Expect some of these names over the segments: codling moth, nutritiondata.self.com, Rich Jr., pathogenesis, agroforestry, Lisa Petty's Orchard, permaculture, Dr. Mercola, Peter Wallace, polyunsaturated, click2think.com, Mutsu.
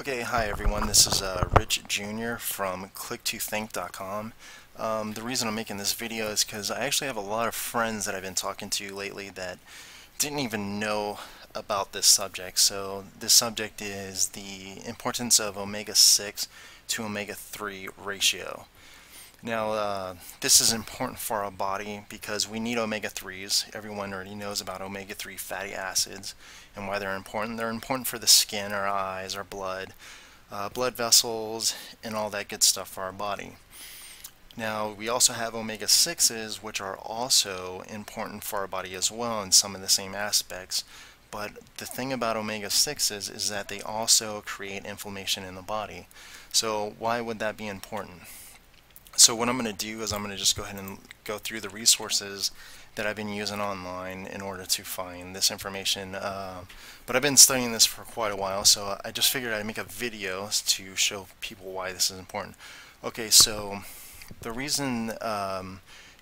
Okay, hi everyone, this is Rich Jr. from click2think.com. The reason I'm making this video is because I actually have a lot of friends that I've been talking to lately that didn't even know about this subject. So this subject is the importance of omega-6 to omega-3 ratio. Now this is important for our body because we need omega-3s. Everyone already knows about omega-3 fatty acids and why they're important. They're important for the skin, our eyes, our blood, blood vessels, and all that good stuff for our body. Now we also have omega-6s, which are also important for our body as well in some of the same aspects. But the thing about omega-6s is that they also create inflammation in the body. So why would that be important? So what I'm going to do is I'm going to just go ahead and go through the resources that I've been using online in order to find this information. But I've been studying this for quite a while, so I just figured I'd make a video to show people why this is important. Okay, so the reason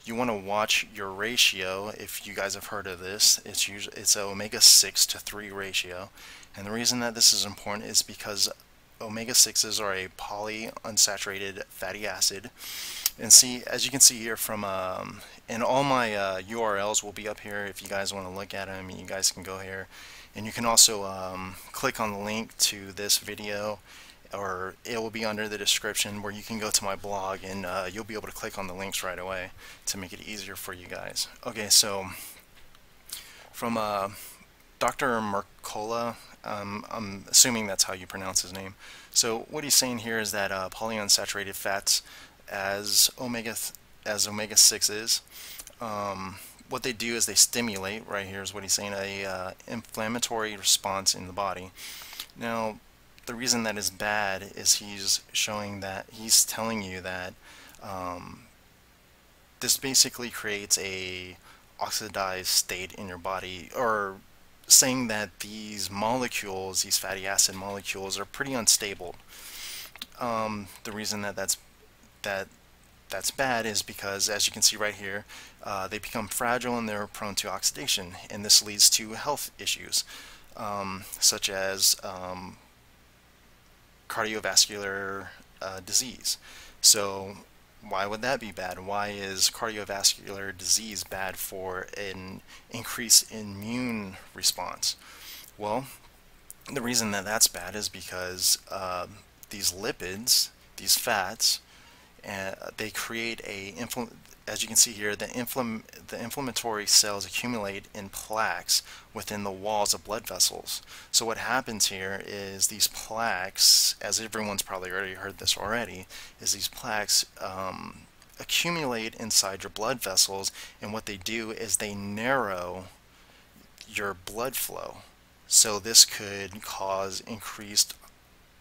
you want to watch your ratio, if you guys have heard of this, it's an omega-6 to 3 ratio. And the reason that this is important is because omega-6s are a polyunsaturated fatty acid, and see, as you can see here from and all my URLs will be up here if you guys want to look at them. You guys can go here, and you can also click on the link to this video, or it will be under the description where you can go to my blog, and you'll be able to click on the links right away to make it easier for you guys. Okay, so from Dr. Mercola, I'm assuming that's how you pronounce his name. So what he's saying here is that polyunsaturated fats, as omega-6s, what they do is they stimulate, right here is what he's saying, a inflammatory response in the body. Now the reason that is bad is he's telling you that this basically creates a oxidized state in your body, or saying that these molecules, these fatty acid molecules, are pretty unstable. The reason that that's bad is because, as you can see right here, they become fragile and they're prone to oxidation, and this leads to health issues such as cardiovascular disease. So why would that be bad? Why is cardiovascular disease bad for an increased immune response? Well, the reason that that's bad is because these lipids, these fats, they create as you can see here, the inflammatory cells accumulate in plaques within the walls of blood vessels. So what happens here is these plaques, as everyone's probably already heard this already, is these plaques accumulate inside your blood vessels, and what they do is they narrow your blood flow. So this could cause increased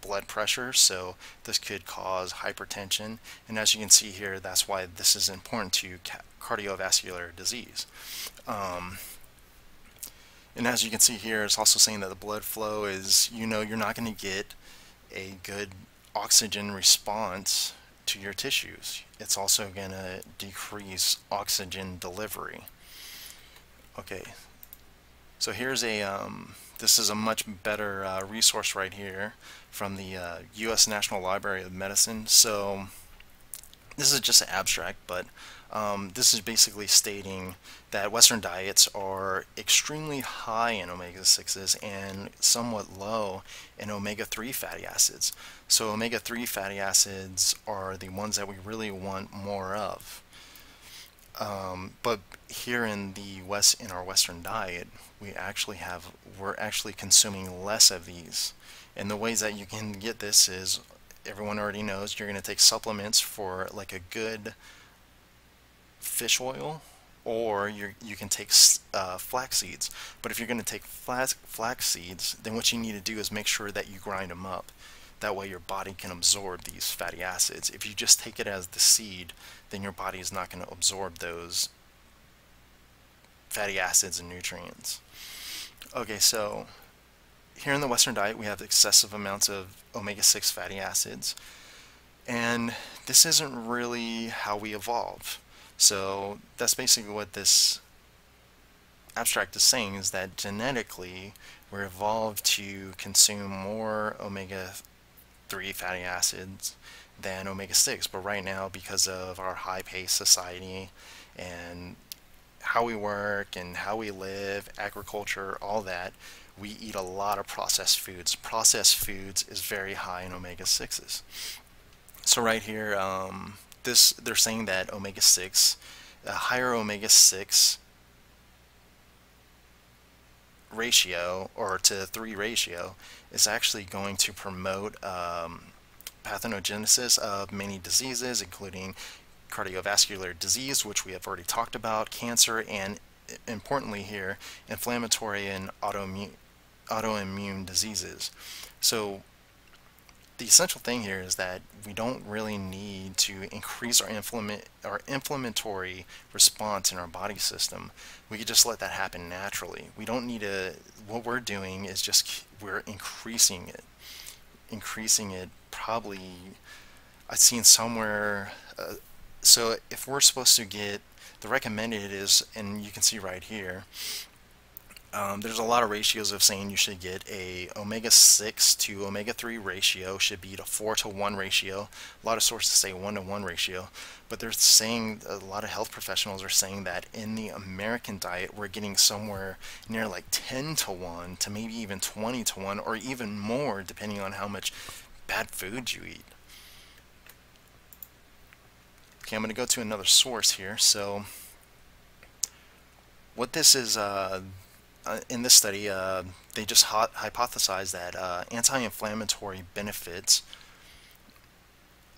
blood pressure, so this could cause hypertension, and as you can see here, that's why this is important to cardiovascular disease. And as you can see here, it's also saying that the blood flow is, you're not going to get a good oxygen response to your tissues. It's also going to decrease oxygen delivery. Okay, so here's a this is a much better resource right here from the U.S. National Library of Medicine. So this is just an abstract, but this is basically stating that Western diets are extremely high in omega-6s and somewhat low in omega-3 fatty acids. So omega-3 fatty acids are the ones that we really want more of. But here in the West, in our Western diet, we're actually consuming less of these. And the ways that you can get this is, everyone already knows, you're going to take supplements for like a good fish oil, or you can take flax seeds. But if you're going to take flax seeds, then what you need to do is make sure that you grind them up. That way your body can absorb these fatty acids. If you just take it as the seed, then your body is not going to absorb those fatty acids and nutrients. Okay, so here in the Western diet we have excessive amounts of omega-6 fatty acids, and this isn't really how we evolve. So that's basically what this abstract is saying, is that genetically we're evolved to consume more omega omega-3 fatty acids than omega-6. But right now, because of our high-paced society and how we work and how we live, agriculture, all that, we eat a lot of processed foods. Processed foods is very high in omega-6s. So right here, they're saying that omega-6, a higher omega-6 ratio or to 3 ratio is actually going to promote pathogenesis of many diseases, including cardiovascular disease, which we have already talked about, cancer, and importantly here, inflammatory and autoimmune diseases. So the essential thing here is that we don't really need to increase our inflammatory response in our body system. We could just let that happen naturally. We don't need to, what we're doing is just, we're increasing it probably, I've seen somewhere, so if we're supposed to get, the recommended is, and you can see right here, there's a lot of ratios of saying you should get a omega-6 to omega-3 ratio, should be a 4-to-1 ratio. A lot of sources say 1-to-1 ratio, but they're saying, a lot of health professionals are saying that in the American diet, we're getting somewhere near like 10-to-1 to maybe even 20-to-1 or even more, depending on how much bad food you eat. Okay, I'm going to go to another source here. So what this is... in this study, they just hypothesized that anti-inflammatory benefits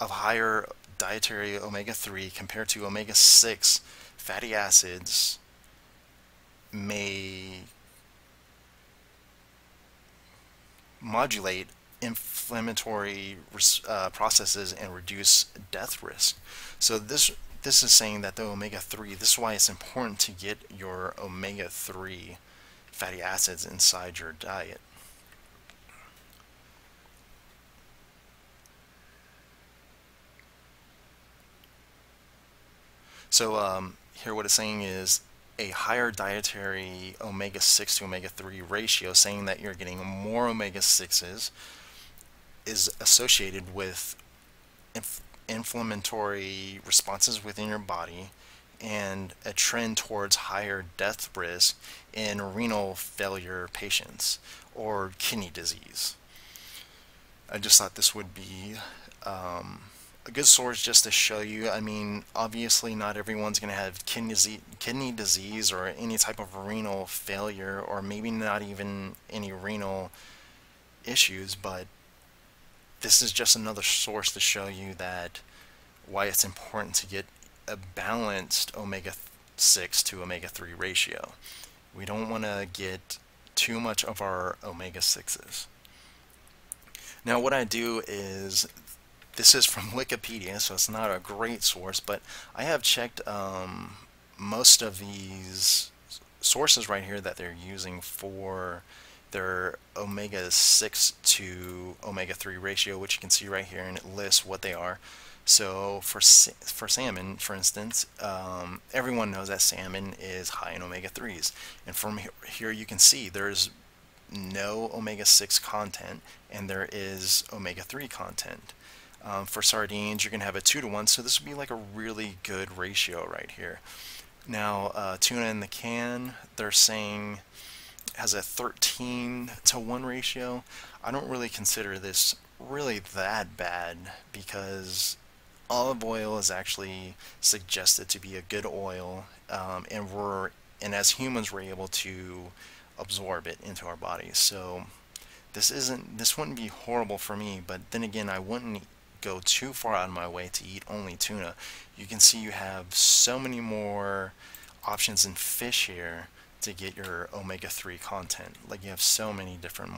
of higher dietary omega-3 compared to omega-6 fatty acids may modulate inflammatory processes and reduce death risk. So this is saying that the omega-3, this is why it's important to get your omega-3 fatty acids inside your diet. So here what it's saying is a higher dietary omega-6 to omega-3 ratio, saying that you're getting more omega-6s is associated with inflammatory responses within your body and a trend towards higher death risk in renal failure patients or kidney disease. I just thought this would be a good source just to show you. I mean, obviously not everyone's going to have kidney disease or any type of renal failure, or maybe not even any renal issues, but this is just another source to show you that why it's important to get a balanced omega-6 to omega-3 ratio. We don't want to get too much of our omega-6s. Now what I do is, this is from Wikipedia, so it's not a great source, but I have checked most of these sources right here that they're using for their omega-6 to omega-3 ratio, which you can see right here, and it lists what they are. So for salmon, for instance, everyone knows that salmon is high in omega-3s. And from here you can see there's no omega-6 content and there is omega-3 content. For sardines, you're going to have a 2-to-1, so this would be like a really good ratio right here. Now, tuna in the can, they're saying has a 13-to-1 ratio. I don't really consider this really that bad, because olive oil is actually suggested to be a good oil, and as humans we're able to absorb it into our bodies. So this wouldn't be horrible for me, but then again, I wouldn't go too far out of my way to eat only tuna. You can see you have so many more options in fish here to get your omega-3 content. Like, you have so many different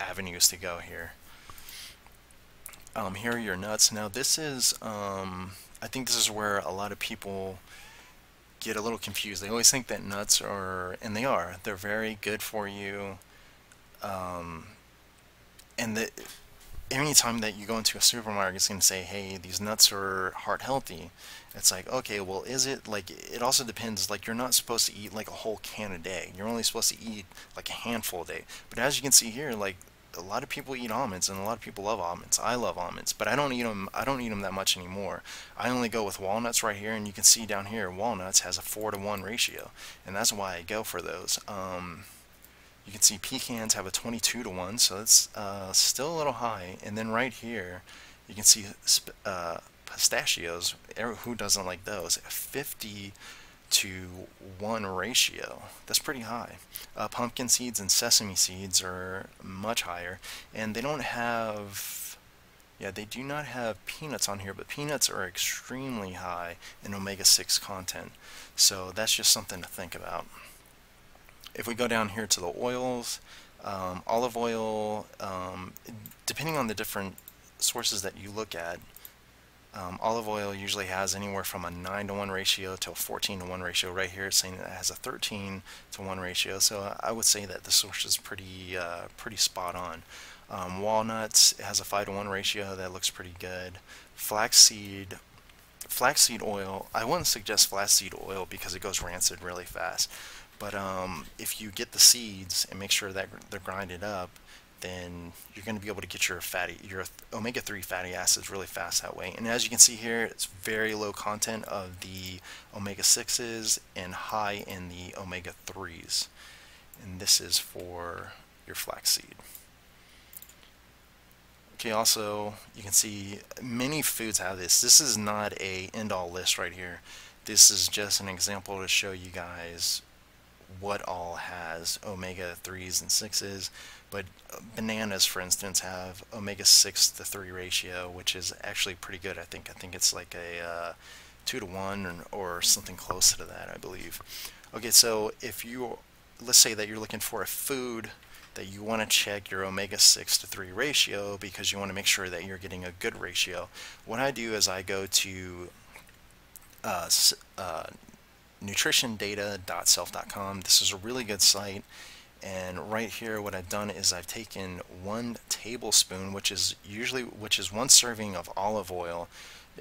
avenues to go here. Here are your nuts. Now this is, I think this is where a lot of people get a little confused. They always think that nuts are, and they are, they're very good for you. And that any time that you go into a supermarket, it's going to say, hey, these nuts are heart healthy. It's like, okay, well, is it? Like, it also depends. Like, you're not supposed to eat like a whole can a day. You're only supposed to eat like a handful a day. But as you can see here, like, a lot of people eat almonds, and a lot of people love almonds. I love almonds, but I don't eat them. I don't eat them that much anymore. I only go with walnuts right here, and you can see down here walnuts has a 4-to-1 ratio, and that's why I go for those. You can see pecans have a 22-to-1, so it's still a little high. And then right here, you can see pistachios. Who doesn't like those? A 50-to-1 ratio. That's pretty high. Pumpkin seeds and sesame seeds are much higher, and they don't have, yeah, they do not have peanuts on here, but peanuts are extremely high in omega-6 content. So that's just something to think about. If we go down here to the oils, olive oil, depending on the different sources that you look at, olive oil usually has anywhere from a 9-to-1 ratio to a 14-to-1 ratio. Right here it's saying that it has a 13-to-1 ratio, so I would say that the source is pretty pretty spot on. Walnuts, it has a 5-to-1 ratio. That looks pretty good. Flaxseed oil, I wouldn't suggest flaxseed oil because it goes rancid really fast. But if you get the seeds and make sure that they're grinded up, then you're going to be able to get your omega-3 fatty acids really fast that way. And as you can see here, it's very low content of the omega-6s and high in the omega-3s. And this is for your flaxseed. Okay, also, you can see many foods have this. This is not an end-all list right here. This is just an example to show you guys what all has omega-3s and 6s, but bananas, for instance, have omega-6 to 3 ratio, which is actually pretty good. I think it's like a 2-to-1 or something close to that, I believe. Okay, so if you, let's say that you're looking for a food that you want to check your omega-6 to 3 ratio because you want to make sure that you're getting a good ratio, what I do is I go to nutritiondata.self.com. This is a really good site, and right here what I've done is I've taken 1 tablespoon, which is 1 serving of olive oil,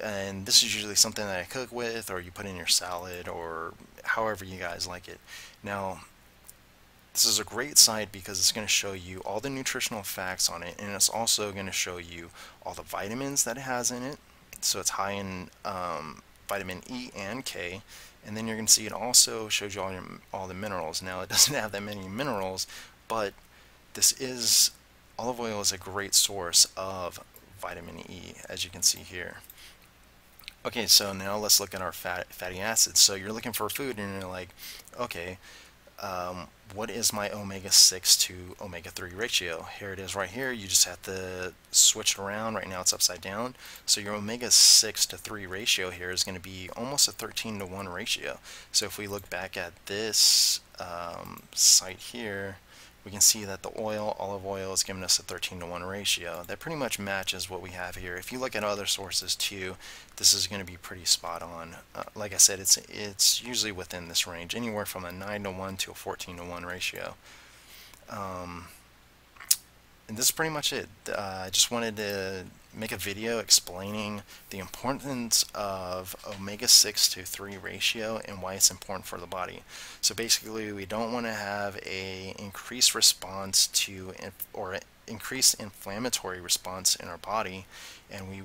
and this is usually something that I cook with, or you put in your salad, or however you guys like it. Now this is a great site because it's going to show you all the nutritional facts on it, and it's also going to show you all the vitamins that it has in it. So it's high in vitamin E and K, and then you're going to see it also shows you all the minerals. Now it doesn't have that many minerals, but olive oil is a great source of vitamin E, as you can see here. Okay, so now let's look at our fatty acids. So you're looking for food and you're like, okay, what is my omega-6 to omega-3 ratio? Here it is right here. You just have to switch it around. Right now it's upside down. So your omega-6 to 3 ratio here is going to be almost a 13-to-1 ratio. So if we look back at this site here, we can see that the olive oil is giving us a 13-to-1 ratio. That pretty much matches what we have here. If you look at other sources too, this is going to be pretty spot on. Like I said, it's usually within this range, anywhere from a 9-to-1 to a 14-to-1 ratio. And this is pretty much it. I just wanted to make a video explaining the importance of omega-6 to 3 ratio and why it's important for the body. So basically, we don't want to have an increased response to or increased inflammatory response in our body, and we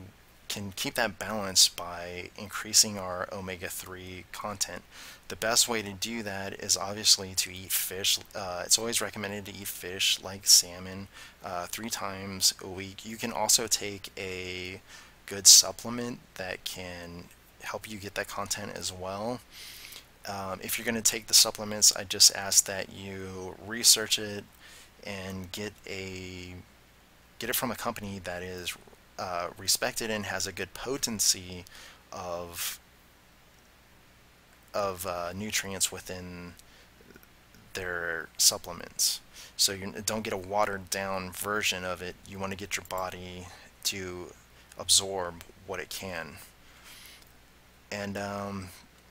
can keep that balance by increasing our omega-3 content. The best way to do that is obviously to eat fish. It's always recommended to eat fish like salmon 3 times a week. You can also take a good supplement that can help you get that content as well. If you're going to take the supplements, I just ask that you research it and get it from a company that is respected and has a good potency of nutrients within their supplements. So you don't get a watered down version of it. You want to get your body to absorb what it can. And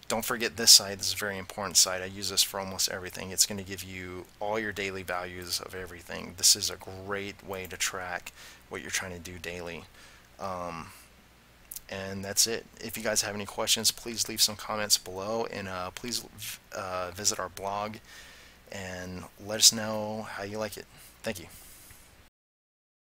don't forget this site. This is a very important site. I use this for almost everything. It's going to give you all your daily values of everything. This is a great way to track what you're trying to do daily. And that's it. If you guys have any questions, please leave some comments below, and please visit our blog and let us know how you like it. Thank you.